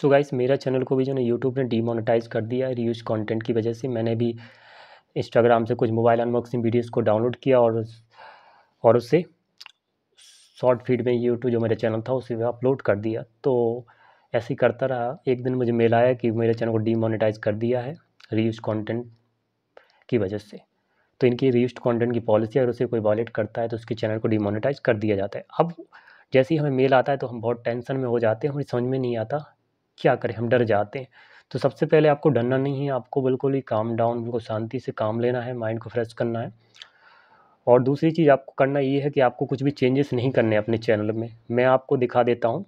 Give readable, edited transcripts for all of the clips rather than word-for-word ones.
So guys मेरा channel को भी जो है यूट्यूब ने डीमोनेटाइज कर दिया है रीयूज कंटेंट की वजह से। मैंने भी इंस्टाग्राम से कुछ मोबाइल अनबॉक्सिंग वीडियोस को डाउनलोड किया और उससे शॉर्ट फीड में यूट्यूब जो मेरा चैनल था उसे अपलोड कर दिया। तो ऐसे ही करता रहा, एक दिन मुझे मेल आया कि मेरे चैनल को डीमोनेटाइज कर दिया है रीयूज कंटेंट की वजह से। तो इनकी रीयूज कंटेंट की पॉलिसी अगर उसे कोई वॉलेट करता है तो उसके चैनल को डीमोनेटाइज कर दिया जाता है। अब जैसे ही हमें मेल आता है तो हम बहुत टेंशन में हो जाते हैं, हमें समझ में नहीं आता क्या करें, हम डर जाते हैं। तो सबसे पहले आपको डरना नहीं है, आपको बिल्कुल ही काम डाउन, बिल्कुल शांति से काम लेना है, माइंड को फ्रेश करना है। और दूसरी चीज़ आपको करना ये है कि आपको कुछ भी चेंजेस नहीं करने अपने चैनल में। मैं आपको दिखा देता हूँ,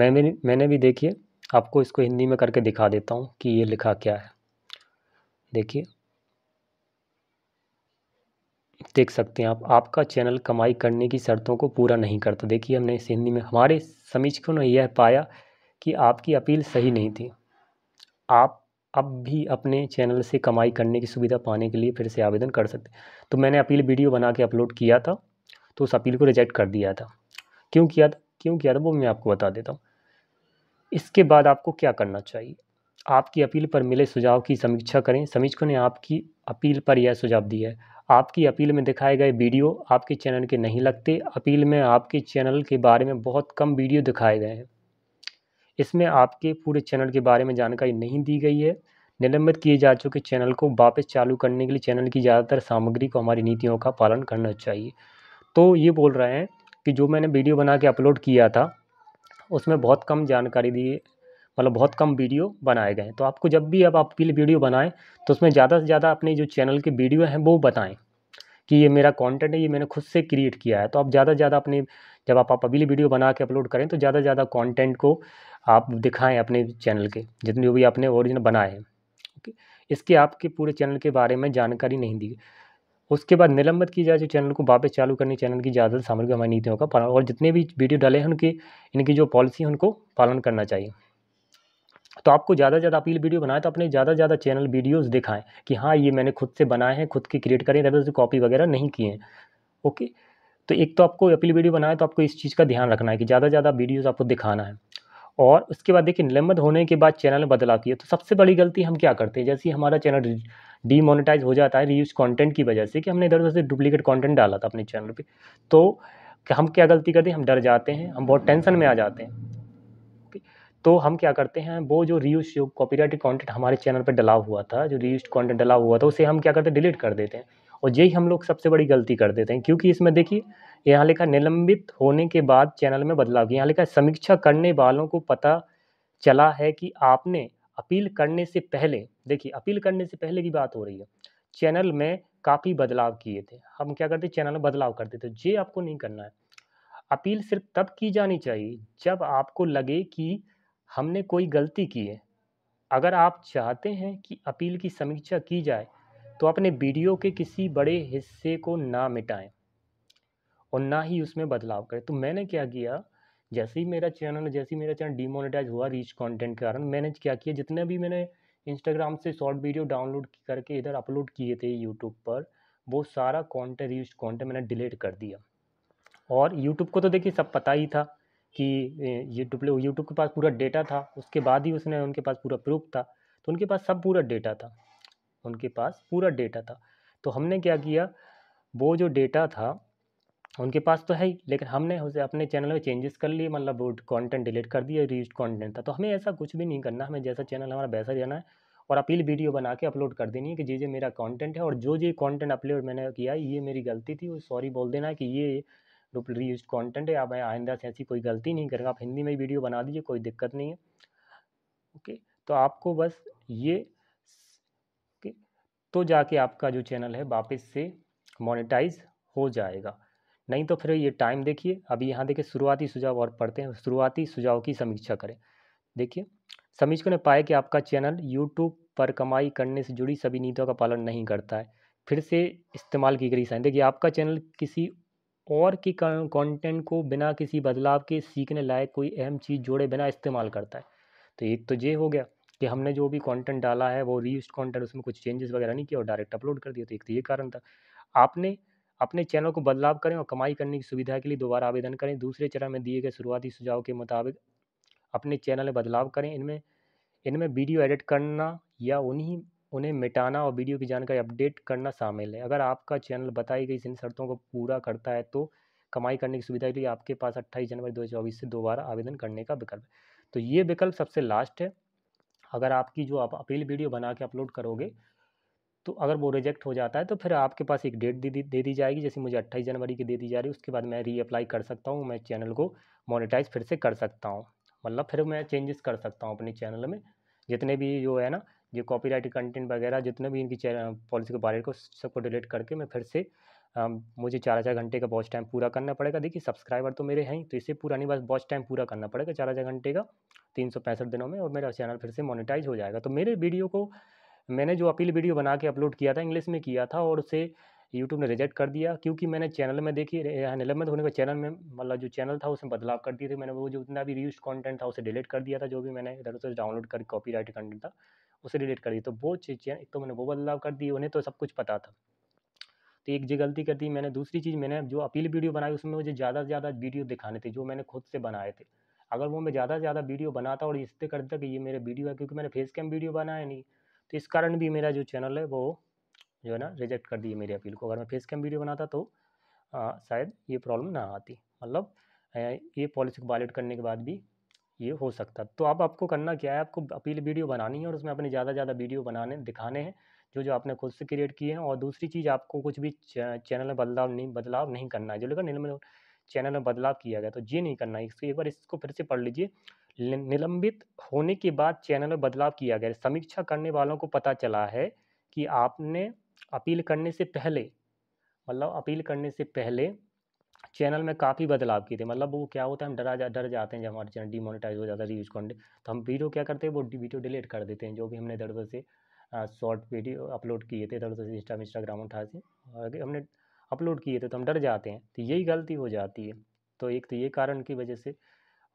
मैंने भी देखिए आपको इसको हिंदी में करके दिखा देता हूँ कि ये लिखा क्या है। देखिए देख सकते हैं आप, आपका चैनल कमाई करने की शर्तों को पूरा नहीं करता। देखिए हमने इस हिंदी में हमारे समीक्षकों ने यह पाया कि आपकी अपील सही नहीं थी। आप अब भी अपने चैनल से कमाई करने की सुविधा पाने के लिए फिर से आवेदन कर सकते हैं। तो मैंने अपील वीडियो बना के अपलोड किया था, तो उस अपील को रिजेक्ट कर दिया था। क्यों किया था वो मैं आपको बता देता हूँ। इसके बाद आपको क्या करना चाहिए, आपकी अपील पर मिले सुझाव की समीक्षा करें। समीक्षकों ने आपकी अपील पर यह सुझाव दिया है, आपकी अपील में दिखाए गए वीडियो आपके चैनल के नहीं लगते। अपील में आपके चैनल के बारे में बहुत कम वीडियो दिखाए गए हैं, इसमें आपके पूरे चैनल के बारे में जानकारी नहीं दी गई है। निलंबित किए जा चुके चैनल को वापस चालू करने के लिए चैनल की ज़्यादातर सामग्री को हमारी नीतियों का पालन करना चाहिए। तो ये बोल रहे हैं कि जो मैंने वीडियो बना के अपलोड किया था उसमें बहुत कम जानकारी दी, मतलब बहुत कम वीडियो बनाए गए हैं। तो आपको जब भी आप अपील वीडियो बनाएं तो उसमें ज़्यादा से ज़्यादा अपने जो चैनल के वीडियो हैं वो बताएं कि ये मेरा कंटेंट है, ये मैंने खुद से क्रिएट किया है। तो आप ज़्यादा से ज़्यादा अपने जब आप अपील वीडियो बना के अपलोड करें तो ज़्यादा से ज़्यादा कॉन्टेंट को आप दिखाएँ अपने चैनल के, जितने भी आपने ओरिजिनल बनाए हैं। ओके, इसके आपके पूरे चैनल के बारे में जानकारी नहीं दी। उसके बाद निलंबित की जाए जो चैनल को वापस चालू करने, चैनल की ज़्यादा सामग्री हमारी नीतियों का पालन, और जितने भी वीडियो डाले हैं उनके इनकी जो पॉलिसी है उनको पालन करना चाहिए। तो आपको ज़्यादा से ज़्यादा अपील वीडियो बनाए तो अपने ज़्यादा से ज़्यादा चैनल वीडियोस दिखाएं कि हाँ ये मैंने खुद से बनाए हैं, खुद के क्रिएट करें, ज़्यादा से कॉपी वगैरह नहीं किए हैं। ओके, तो एक तो आपको अपील वीडियो बनाए तो आपको इस चीज़ का ध्यान रखना है कि ज़्यादा से ज़्यादा वीडियोज़ आपको दिखाना है। और उसके बाद देखिए निलंबित होने के बाद चैनल में बदलाव किया तो सबसे बड़ी गलती हम क्या करते हैं, जैसे ही हमारा चैनल डीमोनेटाइज हो जाता है रीयूज कंटेंट की वजह से कि हमने इधर उधर से डुप्लीकेट कंटेंट डाला था अपने चैनल पे, तो हम क्या गलती करते हैं, हम डर जाते हैं, हम बहुत टेंशन में आ जाते हैं। तो हम क्या करते हैं, वो जो रीयूज जो कॉपीराइटेड कंटेंट हमारे चैनल पर डला हुआ था, जो रीयूज कंटेंट डला हुआ था उसे हम क्या करते हैं, डिलीट कर देते हैं। और यही हम लोग सबसे बड़ी गलती कर देते हैं, क्योंकि इसमें देखिए यहाँ लिखा निलंबित होने के बाद चैनल में बदलाव, यहाँ लिखा समीक्षा करने वालों को पता चला है कि आपने अपील करने से पहले, देखिए अपील करने से पहले की बात हो रही है, चैनल में काफ़ी बदलाव किए थे। हम क्या करते, चैनल में बदलाव करते थे। ये आपको नहीं करना है। अपील सिर्फ तब की जानी चाहिए जब आपको लगे कि हमने कोई गलती की है। अगर आप चाहते हैं कि अपील की समीक्षा की जाए तो अपने वीडियो के किसी बड़े हिस्से को ना मिटाएं और ना ही उसमें बदलाव करें। तो मैंने क्या किया, जैसे ही मेरा चैनल डीमोनेटाइज हुआ रीच कंटेंट के कारण, मैंने क्या किया, जितने भी मैंने इंस्टाग्राम से शॉर्ट वीडियो डाउनलोड करके इधर अपलोड किए थे यूट्यूब पर, वो सारा कॉन्टेंट रीच कॉन्टेंट मैंने डिलीट कर दिया। और यूट्यूब को तो देखिए सब पता ही था कि यूट्यूब के पास पूरा डेटा था, उसके बाद ही उसने उनके पास पूरा प्रूफ था, तो उनके पास सब पूरा डेटा था, तो हमने क्या किया, वो जो डेटा था उनके पास तो है ही, लेकिन हमने उसे अपने चैनल में चेंजेस कर लिए, मतलब वो कंटेंट डिलीट कर दिया, रीयूज्ड कंटेंट था। तो हमें ऐसा कुछ भी नहीं करना, हमें जैसा चैनल हमारा वैसा रहना है और अपील वीडियो बना के अपलोड कर देनी है कि ये मेरा कंटेंट है और जो ये कंटेंट अपलोड मैंने किया ये मेरी गलती थी, वो सॉरी बोल देना है कि ये रीयूज्ड कंटेंट है, आप आइंदा से ऐसी कोई गलती नहीं करेगा। आप हिंदी में ही वीडियो बना दीजिए, कोई दिक्कत नहीं है। ओके, तो आपको बस ये तो जाके आपका जो चैनल है वापस से मोनेटाइज हो जाएगा, नहीं तो फिर ये टाइम देखिए। अभी यहाँ देखिए शुरुआती सुझाव और पढ़ते हैं, शुरुआती सुझाव की समीक्षा करें। देखिए समीक्षकों ने पाया कि आपका चैनल यूट्यूब पर कमाई करने से जुड़ी सभी नीतियों का पालन नहीं करता है। फिर से इस्तेमाल की गई साइन, देखिए आपका चैनल किसी और की कंटेंट को बिना किसी बदलाव के सीखने लायक कोई अहम चीज़ जोड़े बिना इस्तेमाल करता है। तो एक तो ये हो गया कि हमने जो भी कंटेंट डाला है वो रीयूज्ड कंटेंट, उसमें कुछ चेंजेस वगैरह नहीं किया और डायरेक्ट अपलोड कर दिया, तो एक तो ये कारण था। आपने अपने चैनल को बदलाव करें और कमाई करने की सुविधा के लिए दोबारा आवेदन करें। दूसरे चरण में दिए गए शुरुआती सुझाव के मुताबिक अपने चैनल में बदलाव करें। इनमें वीडियो एडिट करना या उन्हें मिटाना और वीडियो की जानकारी अपडेट करना शामिल है। अगर आपका चैनल बताई गई इन शर्तों को पूरा करता है तो कमाई करने की सुविधा के लिए आपके पास 28 जनवरी 2024 से दोबारा आवेदन करने का विकल्प है। तो ये विकल्प सबसे लास्ट है। अगर आपकी जो आप अपील वीडियो बना के अपलोड करोगे तो अगर वो रिजेक्ट हो जाता है तो फिर आपके पास एक डेट दे दी जाएगी। जैसे मुझे 28 जनवरी की दे दी जा रही है, उसके बाद मैं रीअप्लाई कर सकता हूँ, मैं चैनल को मोनेटाइज फिर से कर सकता हूँ, मतलब फिर मैं चेंजेस कर सकता हूँ अपने चैनल में। जितने भी जो है ना ये कॉपीराइट कंटेंट वगैरह जितने भी इनकी पॉलिसी के बारे को सबको डिलीट करके मैं फिर से मुझे 4-4 घंटे का वॉच टाइम पूरा करना पड़ेगा। देखिए सब्सक्राइबर तो मेरे हैं तो इसे पूरा नहीं, बस वॉच टाइम पूरा करना पड़ेगा 4-4 घंटे का 365 दिनों में, और मेरा चैनल फिर से मोनेटाइज हो जाएगा। तो मेरे वीडियो को मैंने जो अपील वीडियो बना के अपलोड किया था, इंग्लिश में किया था, और उसे यूट्यूब ने रिजेक्ट कर दिया क्योंकि मैंने चैनल में देखी एनिमेंट होने का चैनल में मतलब जो चैनल था उसमें बदलाव कर दिए थे। मैंने वो जो उतना भी रीयूज कंटेंट था उसे डिलीट कर दिया था, जो भी मैंने इधर उधर डाउनलोड करके कॉपीराइट कंटेंट था उसे डिलीट कर दिया। तो वो चीज़ एक तो मैंने वो बदलाव कर दिए, उन्हें तो सब कुछ पता था, तो एक जी गलती कर दी मैंने। दूसरी चीज़ मैंने जो अपील वीडियो बनाई उसमें मुझे ज़्यादा से ज़्यादा वीडियो दिखाने थे जो मैंने खुद से बनाए थे। अगर वो मैं ज़्यादा से ज़्यादा वीडियो बनाता और इससे करता कि ये मेरे वीडियो है, क्योंकि मैंने फेस कैम वीडियो बनाया नहीं, तो इस कारण भी मेरा जो चैनल है वो जो है ना रिजेक्ट कर दिए मेरी अपील को। अगर मैं फेस कैम वीडियो बनाता तो शायद ये प्रॉब्लम ना आती, मतलब ये पॉलिसी को वायलेट करने के बाद भी ये हो सकता। तो अब आपको करना क्या है, आपको अपील वीडियो बनानी है और उसमें अपने ज़्यादा से ज़्यादा वीडियो बनाने दिखाने हैं जो आपने खुद से क्रिएट किए हैं। और दूसरी चीज़ आपको कुछ भी चैनल में बदलाव नहीं करना है, जो लेकर निलंबित चैनल में बदलाव किया गया तो ये नहीं करना है। एक बार इसको फिर से पढ़ लीजिए। निलंबित होने के बाद चैनल में बदलाव किया गया, समीक्षा करने वालों को पता चला है कि आपने अपील करने से पहले चैनल में काफ़ी बदलाव किए थे। मतलब वो क्या होता है, हम डर जाते हैं जब हमारे चैनल डीमोनेटाइज हो जाता है रीयूज कंटेंट, तो हम वीडियो क्या करते हैं, वो वीडियो डिलीट कर देते हैं जो भी हमने इधर उधर से शॉर्ट वीडियो अपलोड किए थे, इधर उधर से इंस्टाग्राम उठा से हमने अपलोड किए थे, तो हम डर जाते हैं। तो यही गलती हो जाती है। तो एक तो ये कारण की वजह से,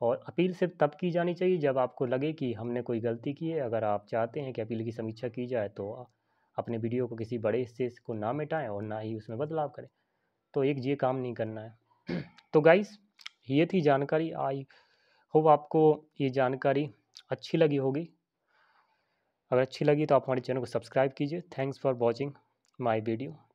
और अपील सिर्फ तब की जानी चाहिए जब आपको लगे कि हमने कोई गलती की है। अगर आप चाहते हैं कि अपील की समीक्षा की जाए तो अपने वीडियो को किसी बड़े हिस्से को ना मिटाएं और ना ही उसमें बदलाव करें। तो एक ये काम नहीं करना है। तो गाइस ये थी जानकारी। आई होप आपको ये जानकारी अच्छी लगी होगी। अगर अच्छी लगी तो आप हमारे चैनल को सब्सक्राइब कीजिए। Thanks for watching my video.